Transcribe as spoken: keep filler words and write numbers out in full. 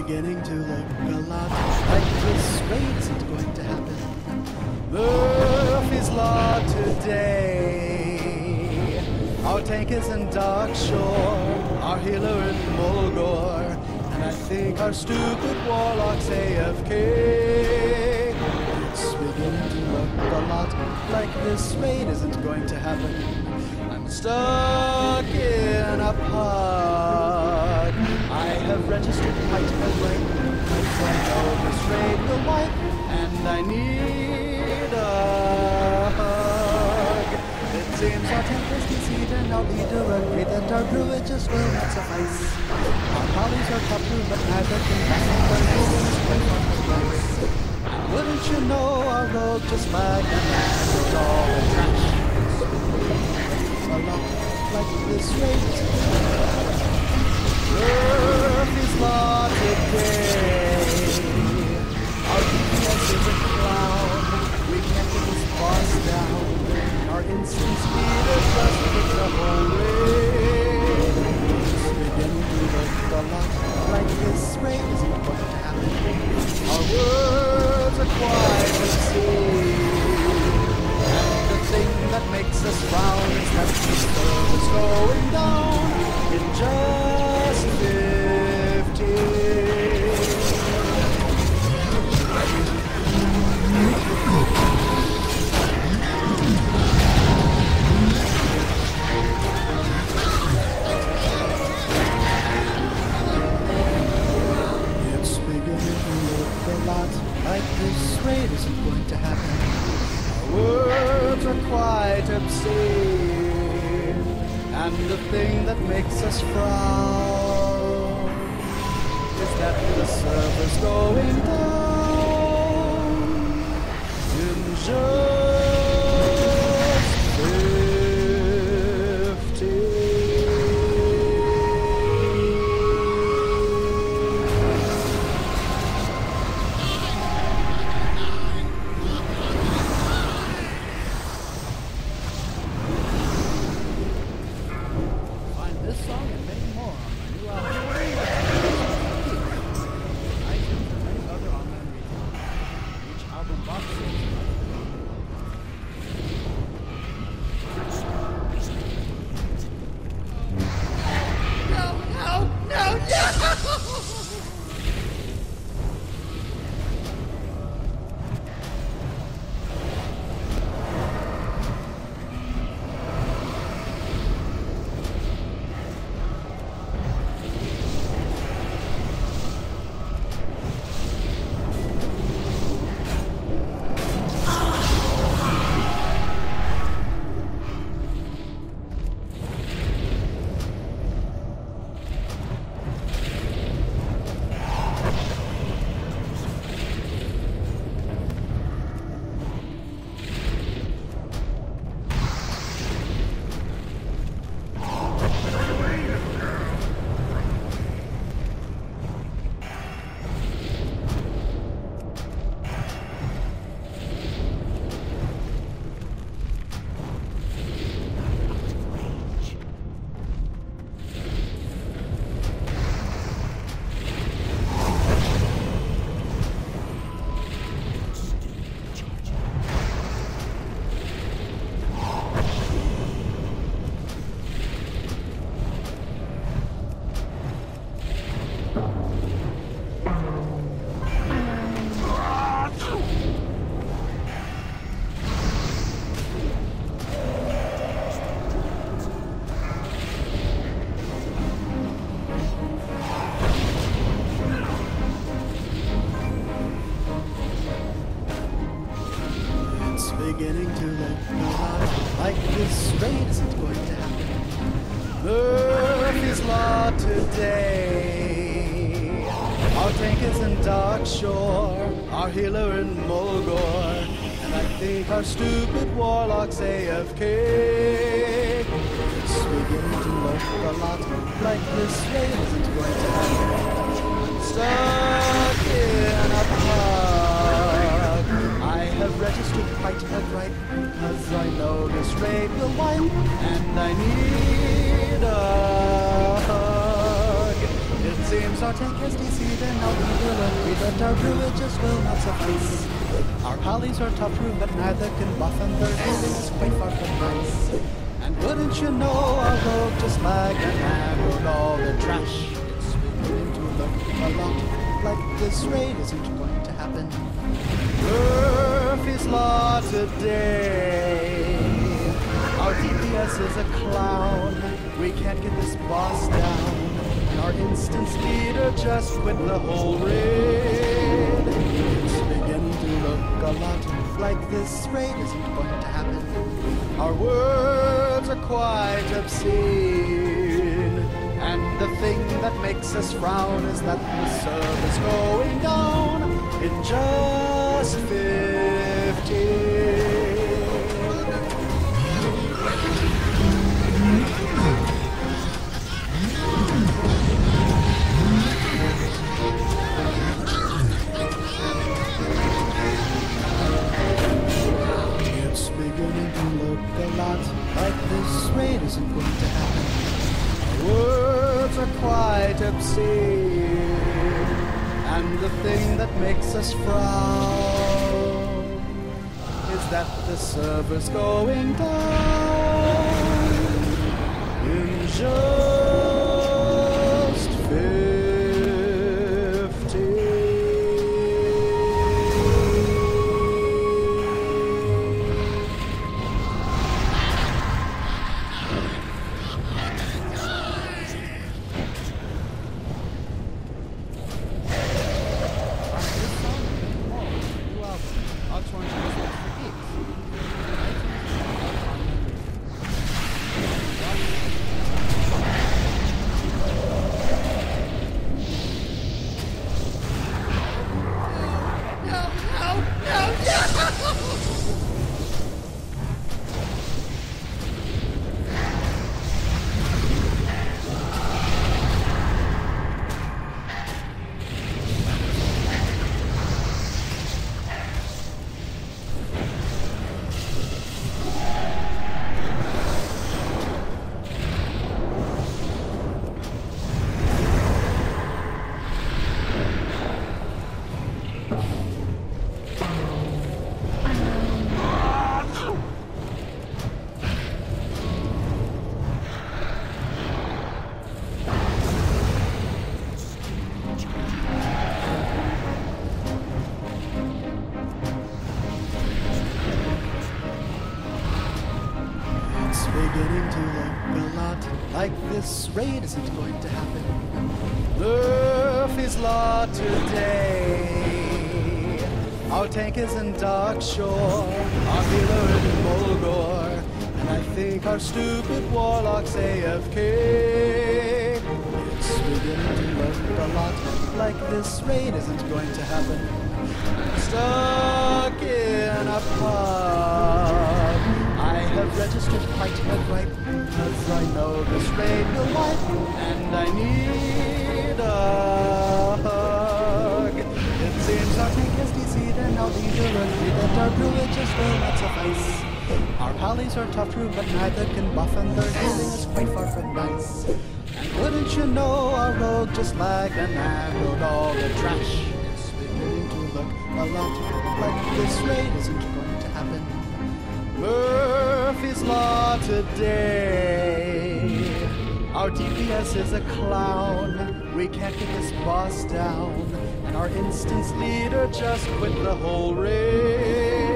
beginning to look a lot like persuades it's going to happen. Murphy's law today. Our tank is in Darkshore, our healer in Mulgore, and I think our stupid warlock's A F K. It's beginning to look a lot like this raid isn't going to happen. I'm stuck in a pod. I have registered quite a link, because I know this raid will wipe, and I need a hug. It seems our tank is conceded, and our leader agreed that our druid just will not suffice. Our colleagues are top two, but neither can nothing but moving is quite on the place. Wouldn't you know our road just like an acid all in trash? It's a lot like this raid. Murphy's law today. Our D P S is a clown. We can't get this boss down. Our instant speed is just with the whole raid. It's beginning to look a lot like this raid isn't going to happen. Our words are quite obscene, and the thing that makes us round is that the world is going down. It just obscene, and the thing that makes us frown is that the server's going down in just beginning to look a lot like this raid isn't going to happen. Murphy's law today. Our tank is in Darkshore, our healer in Mulgore, and I think our stupid warlock's A F K. It's beginning to look a lot like this raid isn't going to happen. I'm stuck in a pod. I've registered quite a right, because I know this raid will wipe, and I need a hug. It seems our attackers this even now we will learn with a tough room it just will not suffice. Our alleys are tough room but neither can buff and their healing is quite far from nice. And wouldn't you know our love just like an hammer and all the trash. It's been to learn a lot, like this raid isn't going to happen. Murphy's law today. Our D P S is a clown, we can't get this boss down. Our instance leader just with the whole raid. It's beginning to look a lot like this raid isn't going to happen. Our words are quite obscene, and the thing that makes us frown is that the server is going down in just fifteen. Beginning to look a lot like this raid isn't going to happen. Our words are quite obscene, and the thing that makes us frown is that the server's going down in just fear. This raid isn't going to happen. Murphy's law today. Our tank is in Darkshore, our healer in Mulgore, and I think our stupid warlock's A F K. It's beginning to look a lot like this raid isn't going to happen. Stuck in a pod. I have registered quite a gripe, because I know this raid will wipe, and I need a hug. It seems our tank is deceived and now these are earthly that our privileges will not suffice. Our alleys are tough through, but neither can buff and their healing is quite far from nice. And wouldn't you know our road just like an hammered all the trash. It's beginning to look a lot like this raid isn't going to happen. Murphy's law today. Our D P S is a clown, we can't get this boss down, and our instance leader just quit the whole raid.